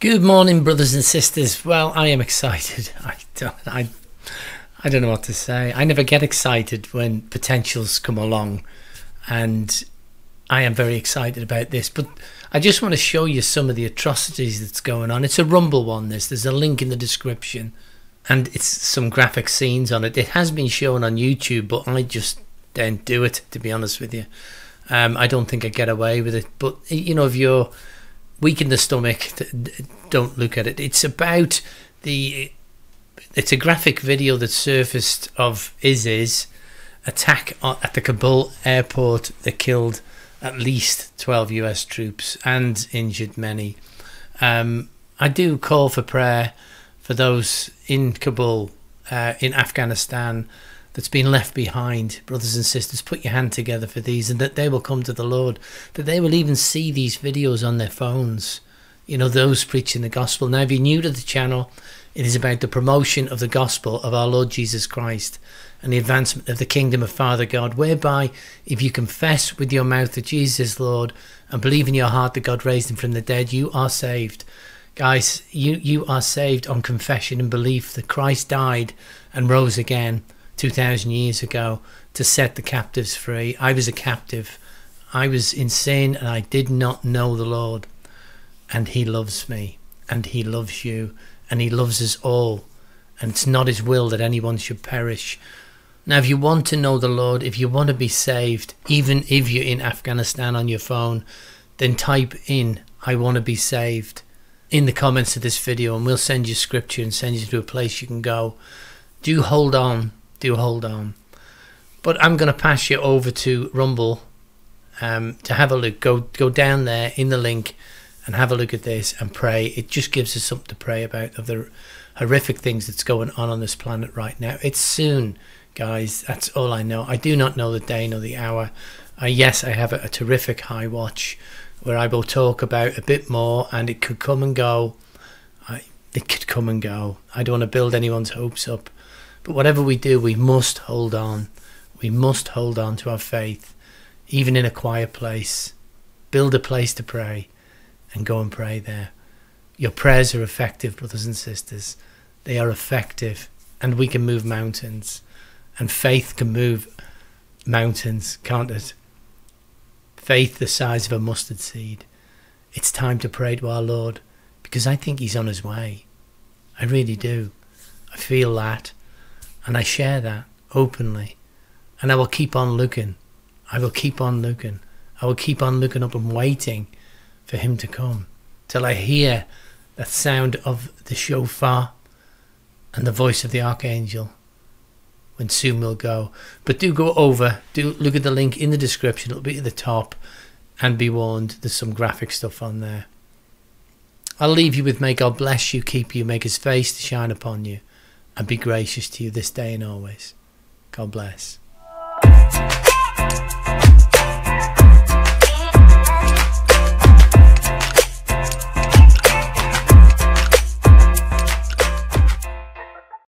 Good morning, brothers and sisters. Well, I am excited. I don't know what to say. I never get excited when potentials come along, and I am very excited about this. But I just want to show you some of the atrocities that's going on. It's a Rumble one. There's a link in the description, and it's some graphic scenes on it. It has been shown on YouTube, but I just don't do it, to be honest with you. I don't think I get away with it. But you know, if you're weak in the stomach, don't look at it. It's about the, it's a graphic video that surfaced of ISIS attack at the Kabul airport that killed at least 12 US troops and injured many. I do call for prayer for those in Kabul, in Afghanistan, that's been left behind. Brothers and sisters, put your hand together for these, and that they will come to the Lord, that they will even see these videos on their phones, you know, those preaching the gospel. Now, if you're new to the channel, it is about the promotion of the gospel of our Lord Jesus Christ and the advancement of the kingdom of Father God, whereby if you confess with your mouth that Jesus is Lord and believe in your heart that God raised him from the dead, you are saved. Guys, you are saved on confession and belief that Christ died and rose again 2,000 years ago to set the captives free. I was a captive. I was in sin, and I did not know the Lord. And he loves me, and he loves you, and he loves us all. And it's not his will that anyone should perish. Now, if you want to know the Lord, if you want to be saved, even if you're in Afghanistan on your phone, then type in "I want to be saved" in the comments of this video, and we'll send you scripture and send you to a place you can go. Do hold on. Do hold on. But I'm going to pass you over to Rumble to have a look. Go down there in the link and have a look at this and pray. It just gives us something to pray about, of the horrific things that's going on this planet right now. It's soon, guys. That's all I know. I do not know the day nor the hour. Yes, I have a terrific high watch where I will talk about a bit more, and it could come and go. It could come and go. I don't want to build anyone's hopes up. But whatever we do, we must hold on. We must hold on to our faith, even in a quiet place. Build a place to pray and go and pray there. Your prayers are effective, brothers and sisters. They are effective, and we can move mountains. And faith can move mountains, can't it? Faith the size of a mustard seed. It's time to pray to our Lord, because I think he's on his way. I really do. I feel that. And I share that openly, and I will keep on looking. I will keep on looking. I will keep on looking up and waiting for him to come, till I hear the sound of the shofar and the voice of the archangel, when soon we'll go. But do go over, do look at the link in the description. It'll be at the top, and be warned, there's some graphic stuff on there. I'll leave you with, may God bless you, keep you, make his face to shine upon you, and be gracious to you this day and always. God bless.